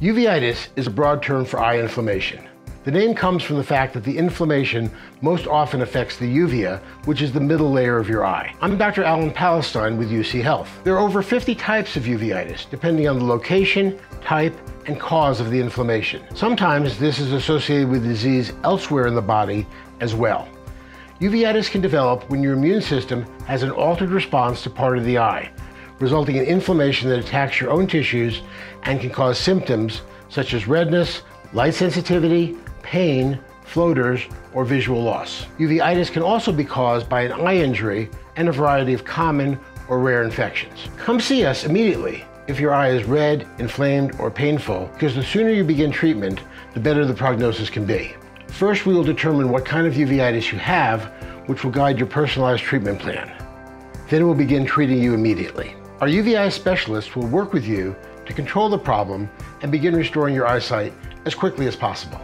Uveitis is a broad term for eye inflammation. The name comes from the fact that the inflammation most often affects the uvea, which is the middle layer of your eye. I'm Dr. Alan Palestine with UCHealth. There are over 50 types of uveitis, depending on the location, type, and cause of the inflammation. Sometimes this is associated with disease elsewhere in the body as well. Uveitis can develop when your immune system has an altered response to part of the eye, resulting in inflammation that attacks your own tissues and can cause symptoms such as redness, light sensitivity, pain, floaters, or visual loss. Uveitis can also be caused by an eye injury and a variety of common or rare infections. Come see us immediately if your eye is red, inflamed, or painful, because the sooner you begin treatment, the better the prognosis can be. First, we will determine what kind of uveitis you have, which will guide your personalized treatment plan. Then we'll begin treating you immediately. Our uveitis specialist will work with you to control the problem and begin restoring your eyesight as quickly as possible.